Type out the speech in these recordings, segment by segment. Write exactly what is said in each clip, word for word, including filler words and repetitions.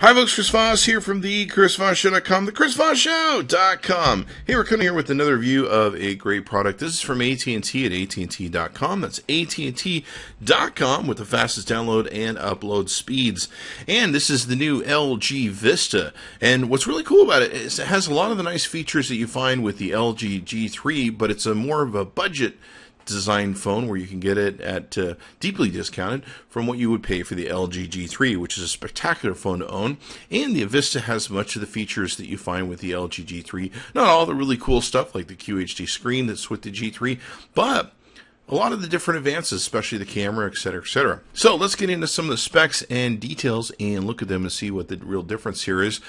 Hi folks, Chris Voss here from the Chris Voss Show dot com, the Chris Voss Show dot com. Hey, we're coming here with another review of a great product. This is from A T and T at A T and T dot com. That's A T and T dot com with the fastest download and upload speeds. And this is the new L G Vista. And what's really cool about it is it has a lot of the nice features that you find with the L G G three, but it's a more of a budget design phone where you can get it at uh, deeply discounted from what you would pay for the L G G three, which is a spectacular phone to own. And the Vista has much of the features that you find with the L G G three. Not all the really cool stuff like the Q H D screen that's with the G three, but a lot of the different advances, especially the camera, et cetera, et cetera. So let's get into some of the specs and details and look at them and see what the real difference here is.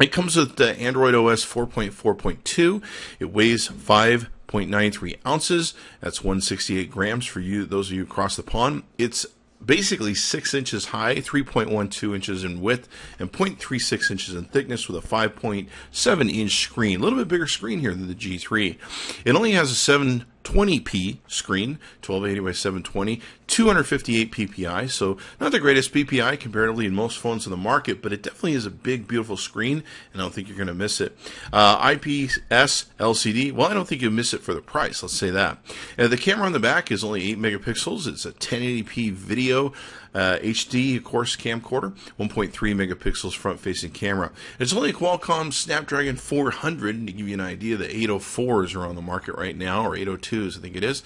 It comes with the Android O S four point four point two. It weighs five point nine three ounces. That's one hundred sixty-eight grams for you, those of you across the pond. It's basically six inches high, three point one two inches in width, and zero point three six inches in thickness with a five point seven inch screen. A little bit bigger screen here than the G three. It only has a seven twenty p screen, twelve eighty by seven twenty, two hundred fifty-eight p p i, so not the greatest p p i comparatively in most phones in the market, but it definitely is a big, beautiful screen, and I don't think you're going to miss it. Uh, I P S L C D, well, I don't think you'll miss it for the price, let's say that. Uh, the camera on the back is only eight megapixels, it's a ten eighty p video, uh, H D, of course, camcorder, one point three megapixels front-facing camera. It's only a Qualcomm Snapdragon four hundred, and to give you an idea, the eight oh fours are on the market right now, or eight oh two. I think it is.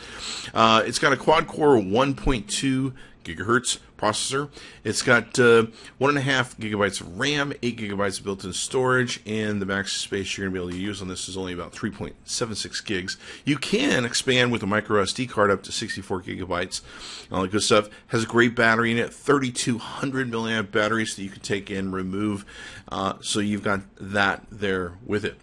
Uh, it's got a quad-core one point two gigahertz processor. It's got uh, one and a half gigabytes of RAM, eight gigabytes of built-in storage, and the max space you're going to be able to use on this is only about three point seven six gigs. You can expand with a micro S D card up to sixty-four gigabytes. All that good stuff. Has a great battery in it, thirty-two hundred milliamp batteries that you can take and remove. Uh, so you've got that there with it.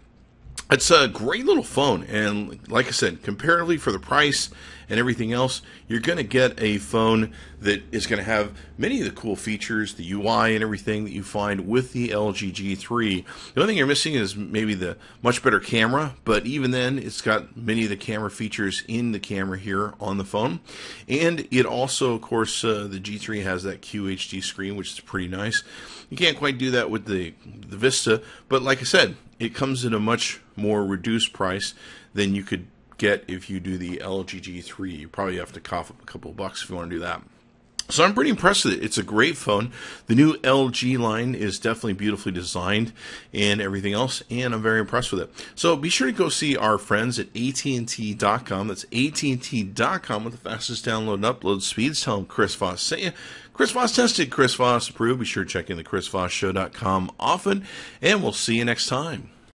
It's a great little phone, and like I said, comparatively for the price and everything else, you're going to get a phone that is going to have many of the cool features, the U I and everything that you find with the L G G three. The only thing you're missing is maybe the much better camera, but even then, it's got many of the camera features in the camera here on the phone. And it also, of course, uh, the G three has that Q H D screen, which is pretty nice. You can't quite do that with the, the Vista, but like I said, it comes at a much more reduced price than you could get if you do the L G G three. You probably have to cough up a couple of bucks if you want to do that. So I'm pretty impressed with it. It's a great phone. The new L G line is definitely beautifully designed and everything else, and I'm very impressed with it. So be sure to go see our friends at A T and T dot com. That's A T and T dot com with the fastest download and upload speeds. Tell them Chris Voss sent you. Chris Voss tested. Chris Voss approved. Be sure to check in the Chris Voss Show dot com often, and we'll see you next time.